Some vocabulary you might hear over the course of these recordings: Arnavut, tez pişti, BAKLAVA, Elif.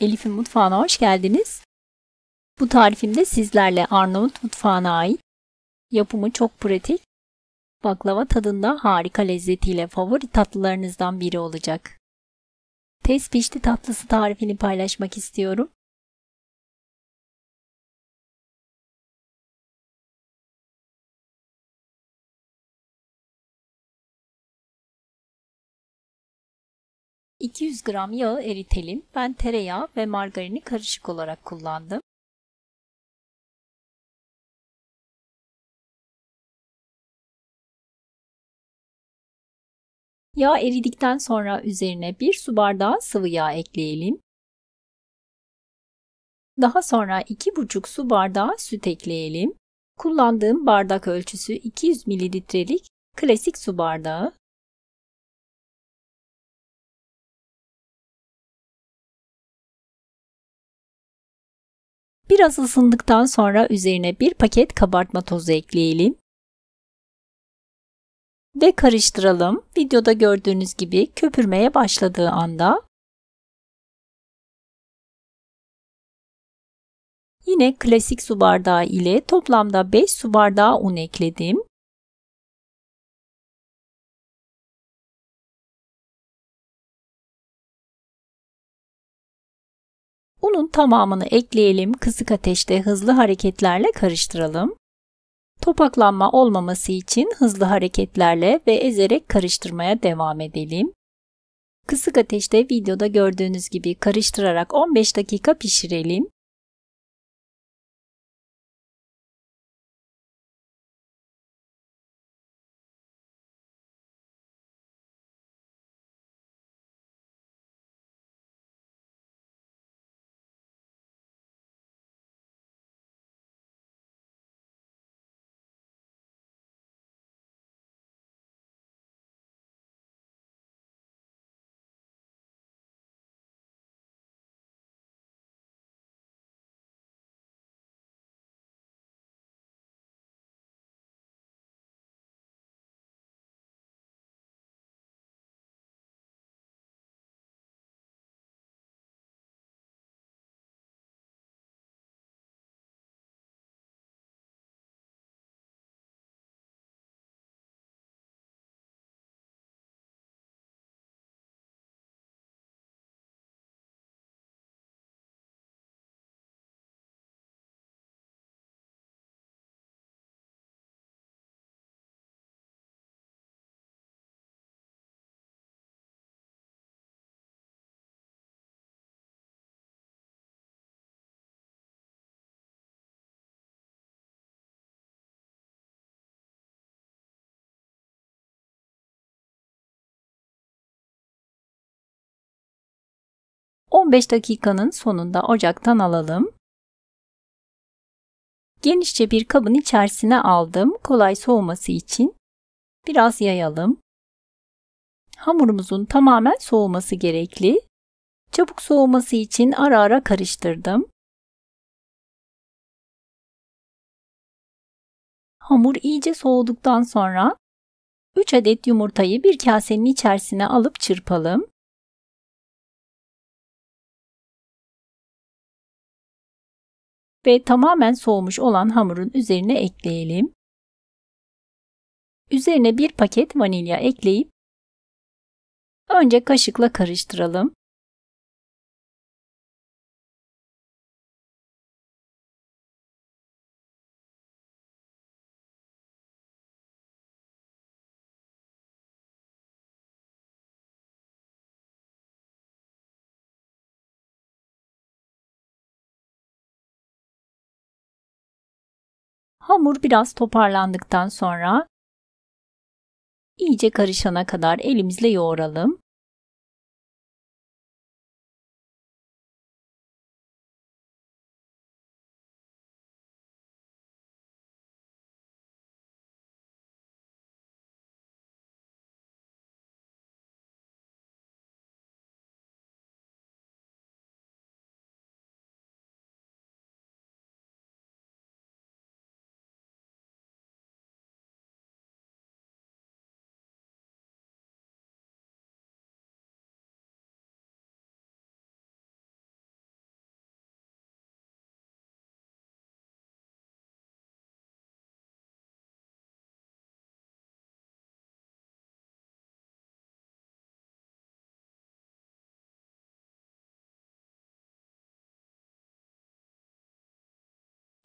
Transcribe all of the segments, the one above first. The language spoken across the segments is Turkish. Elif'in mutfağına hoş geldiniz. Bu tarifimde sizlerle Arnavut mutfağına ait, yapımı çok pratik, baklava tadında harika lezzetiyle favori tatlılarınızdan biri olacak. Tez pişti tatlısı tarifini paylaşmak istiyorum. ...200 gram yağı eritelim. Ben tereyağı ve margarini karışık olarak kullandım. Yağ eridikten sonra üzerine 1 su bardağı sıvı yağ ekleyelim. Daha sonra 2,5 su bardağı süt ekleyelim. Kullandığım bardak ölçüsü 200 mililitrelik klasik su bardağı. Biraz ısındıktan sonra üzerine 1 paket kabartma tozu ekleyelim. Ve karıştıralım. Videoda gördüğünüz gibi köpürmeye başladığı anda yine klasik su bardağı ile toplamda 5 su bardağı un ekledim. Unun tamamını ekleyelim, kısık ateşte hızlı hareketlerle karıştıralım. Topaklanma olmaması için hızlı hareketlerle ve ezerek karıştırmaya devam edelim. Kısık ateşte videoda gördüğünüz gibi karıştırarak 15 dakika pişirelim. ...15 dakikanın sonunda ocaktan alalım. Genişçe bir kabın içerisine aldım. Kolay soğuması için biraz yayalım. Hamurumuzun tamamen soğuması gerekli. Çabuk soğuması için ara ara karıştırdım. Hamur iyice soğuduktan sonra 3 adet yumurtayı bir kasenin içerisine alıp çırpalım. Ve tamamen soğumuş olan hamurun üzerine ekleyelim. Üzerine 1 paket vanilya ekleyip önce kaşıkla karıştıralım. Hamur biraz toparlandıktan sonra iyice karışana kadar elimizle yoğuralım.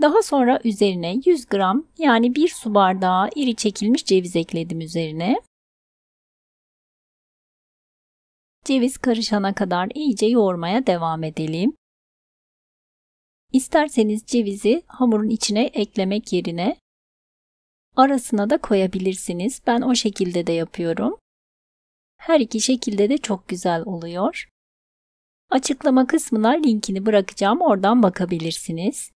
Daha sonra üzerine 100 gram yani 1 su bardağı iri çekilmiş ceviz ekledim üzerine. Ceviz karışana kadar iyice yoğurmaya devam edelim. İsterseniz cevizi hamurun içine eklemek yerine arasına da koyabilirsiniz. Ben o şekilde de yapıyorum. Her iki şekilde de çok güzel oluyor. Açıklama kısmına linkini bırakacağım. Oradan bakabilirsiniz.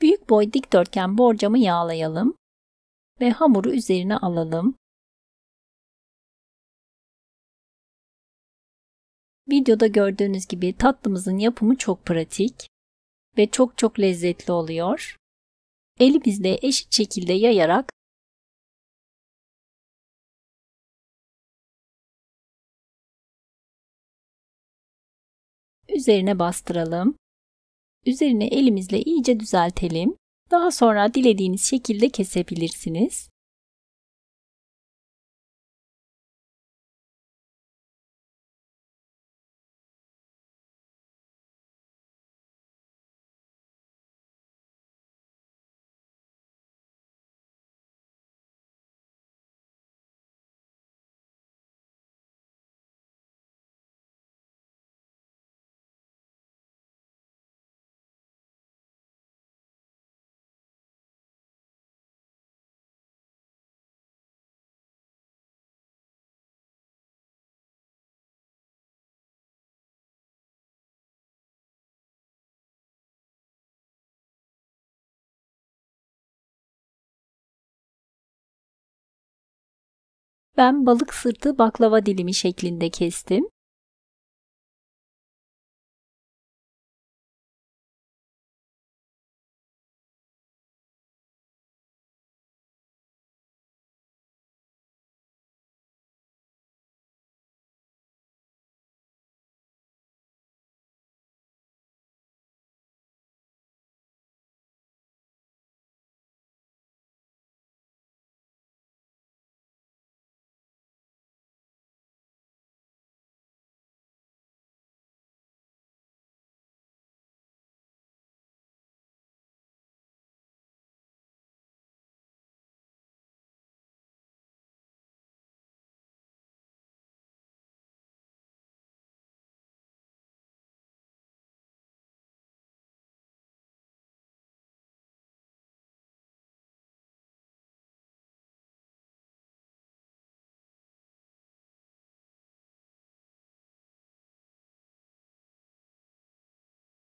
Büyük boy dikdörtgen borcamı yağlayalım ve hamuru üzerine alalım. Videoda gördüğünüz gibi tatlımızın yapımı çok pratik ve çok çok lezzetli oluyor. Elimizle eşit şekilde yayarak üzerine bastıralım. Üzerini elimizle iyice düzeltelim. Daha sonra dilediğiniz şekilde kesebilirsiniz. Ben balık sırtı baklava dilimi şeklinde kestim.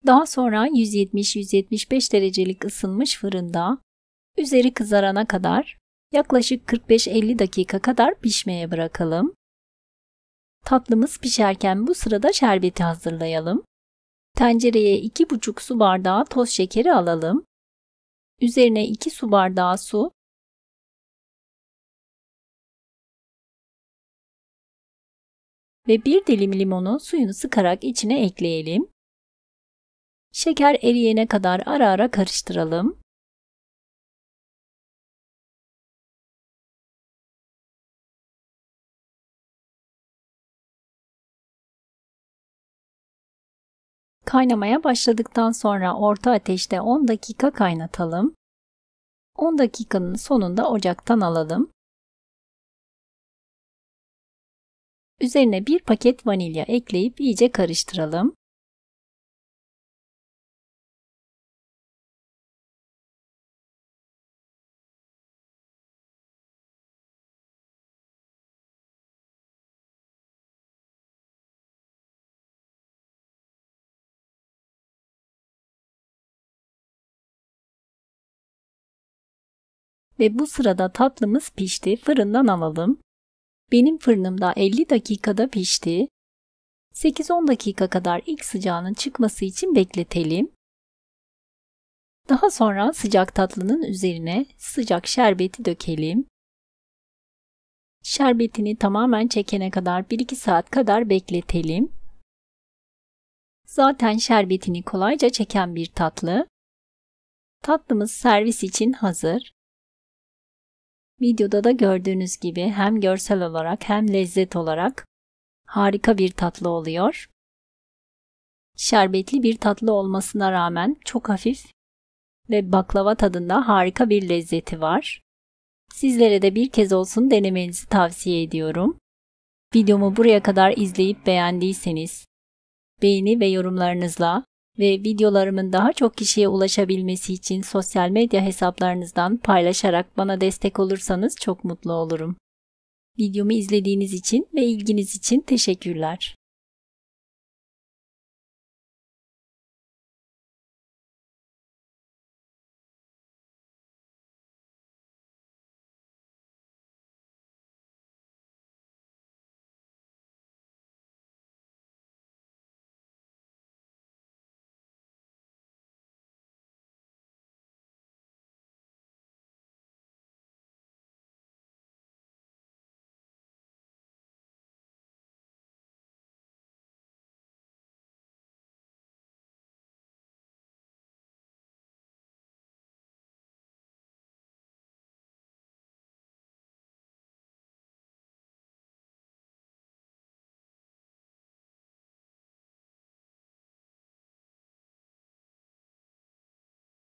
Daha sonra 170-175 derecelik ısınmış fırında üzeri kızarana kadar yaklaşık 45-50 dakika kadar pişmeye bırakalım. Tatlımız pişerken bu sırada şerbeti hazırlayalım. Tencereye 2,5 su bardağı toz şekeri alalım. Üzerine 2 su bardağı su, 1 dilim limonu suyunu sıkarak içine ekleyelim. Şeker eriyene kadar ara ara karıştıralım. Kaynamaya başladıktan sonra orta ateşte 10 dakika kaynatalım. 10 dakikanın sonunda ocaktan alalım. Üzerine 1 paket vanilya ekleyip iyice karıştıralım. Ve bu sırada tatlımız pişti. Fırından alalım. Benim fırınımda 50 dakikada pişti. 8-10 dakika kadar ilk sıcağının çıkması için bekletelim. Daha sonra sıcak tatlının üzerine sıcak şerbeti dökelim. Şerbetini tamamen çekene kadar 1-2 saat kadar bekletelim. Zaten şerbetini kolayca çeken bir tatlı. Tatlımız servis için hazır. Videoda da gördüğünüz gibi hem görsel olarak hem lezzet olarak harika bir tatlı oluyor. Şerbetli bir tatlı olmasına rağmen çok hafif ve baklava tadında harika bir lezzeti var. Sizlere de bir kez olsun denemenizi tavsiye ediyorum. Videomu buraya kadar izleyip beğendiyseniz beğeni ve yorumlarınızla ve videolarımın daha çok kişiye ulaşabilmesi için sosyal medya hesaplarınızdan paylaşarak bana destek olursanız çok mutlu olurum. Videomu izlediğiniz için ve ilginiz için teşekkürler.